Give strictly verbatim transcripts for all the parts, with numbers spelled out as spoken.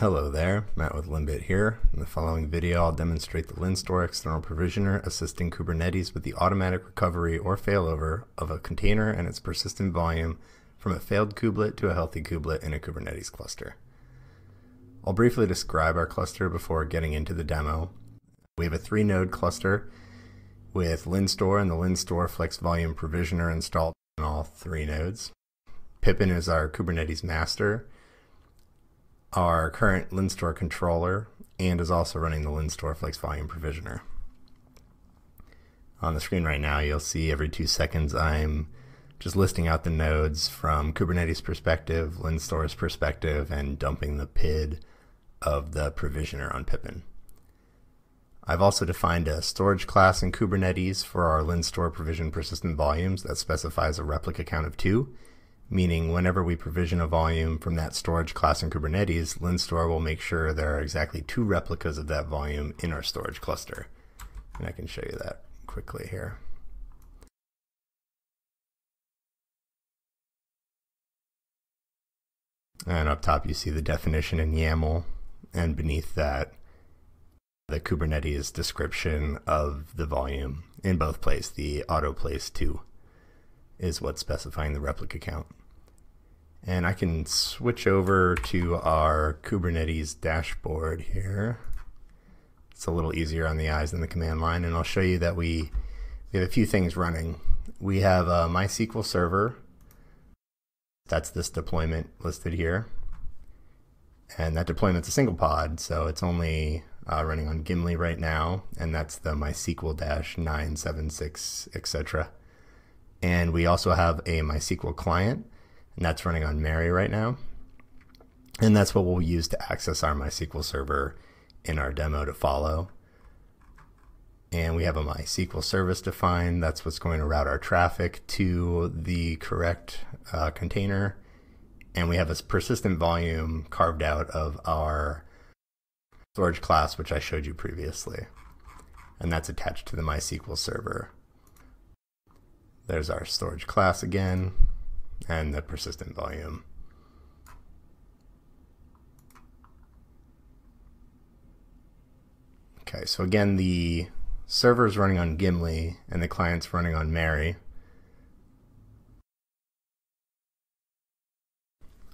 Hello there, Matt with LINBIT here. In the following video, I'll demonstrate the LINSTOR External Provisioner assisting Kubernetes with the automatic recovery or failover of a container and its persistent volume from a failed kubelet to a healthy kubelet in a Kubernetes cluster. I'll briefly describe our cluster before getting into the demo. We have a three-node cluster with LINSTOR and the LINSTOR Flex Volume Provisioner installed on all three nodes. Pippin is our Kubernetes master, our current LINSTOR controller, and is also running the LINSTOR Flex Volume Provisioner. On the screen right now, you'll see every two seconds I'm just listing out the nodes from Kubernetes perspective, LINSTOR's perspective, and dumping the P I D of the provisioner on Pippin. I've also defined a storage class in Kubernetes for our LINSTOR provision persistent volumes that specifies a replica count of two, meaning whenever we provision a volume from that storage class in Kubernetes, LINSTOR will make sure there are exactly two replicas of that volume in our storage cluster. And I can show you that quickly here. And up top you see the definition in YAML, and beneath that the Kubernetes description of the volume in both places. The autoPlaceTwo is what's specifying the replica count. And I can switch over to our Kubernetes dashboard here. It's a little easier on the eyes than the command line, and I'll show you that we, we have a few things running. We have a MySQL server. That's this deployment listed here. And that deployment's a single pod, so it's only uh, running on Gimli right now, and that's the MySQL nine seventy-six, et cetera. And we also have a MySQL client, and that's running on Mary right now. And that's what we'll use to access our MySQL server in our demo to follow. And we have a MySQL service defined. That's what's going to route our traffic to the correct uh, container. And we have this persistent volume carved out of our storage class, which I showed you previously. And that's attached to the MySQL server. There's our storage class again, and the persistent volume. Okay, so again, the server's running on Gimli, and the client's running on Mary.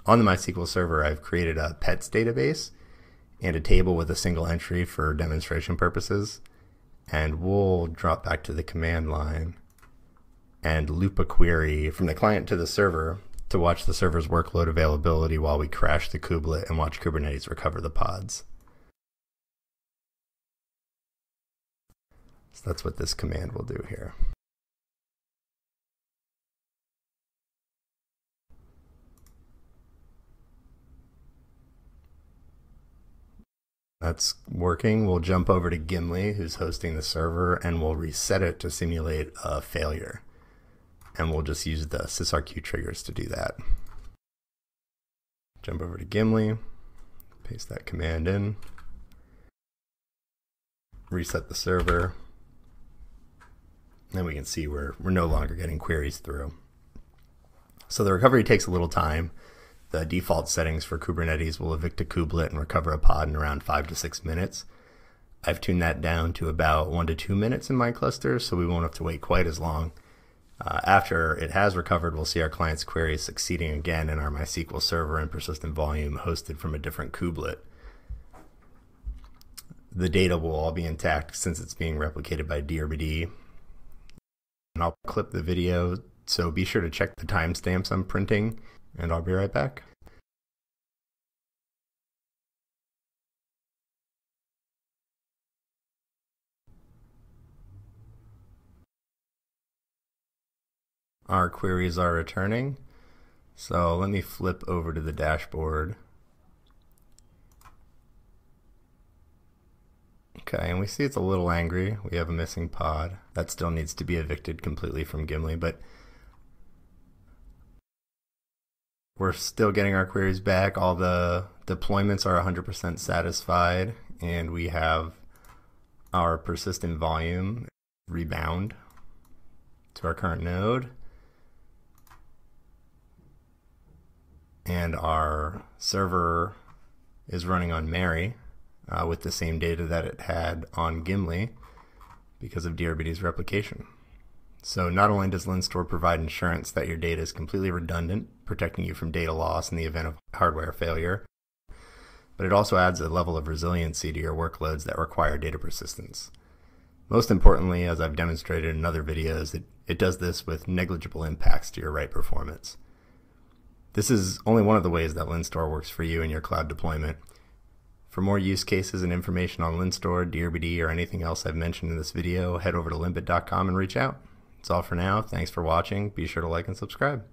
On the MySQL server, I've created a pets database and a table with a single entry for demonstration purposes, and we'll drop back to the command line and loop a query from the client to the server to watch the server's workload availability while we crash the kubelet and watch Kubernetes recover the pods. So that's what this command will do here. That's working. We'll jump over to Gimli, who's hosting the server, and we'll reset it to simulate a failure. And we'll just use the sysrq triggers to do that. Jump over to Gimli, paste that command in, reset the server, and we can see we're, we're no longer getting queries through. So the recovery takes a little time. The default settings for Kubernetes will evict a kubelet and recover a pod in around five to six minutes. I've tuned that down to about one to two minutes in my cluster, so we won't have to wait quite as long. Uh, after it has recovered, we'll see our client's queries succeeding again in our MySQL server and persistent volume hosted from a different kubelet. The data will all be intact since it's being replicated by D R B D. And I'll clip the video, so be sure to check the timestamps I'm printing, and I'll be right back. Our queries are returning, so let me flip over to the dashboard. Okay, and we see it's a little angry. We have a missing pod that still needs to be evicted completely from Gimli, but we're still getting our queries back. All the deployments are one hundred percent satisfied, and we have our persistent volume rebound to our current node. And our server is running on Mary uh, with the same data that it had on Gimli because of D R B D's replication. So not only does LINSTOR provide insurance that your data is completely redundant, protecting you from data loss in the event of hardware failure, but it also adds a level of resiliency to your workloads that require data persistence. Most importantly, as I've demonstrated in other videos, it, it does this with negligible impacts to your write performance. This is only one of the ways that LINSTOR works for you in your cloud deployment. For more use cases and information on LINSTOR, D R B D, or anything else I've mentioned in this video, head over to linbit dot com and reach out. That's all for now. Thanks for watching. Be sure to like and subscribe.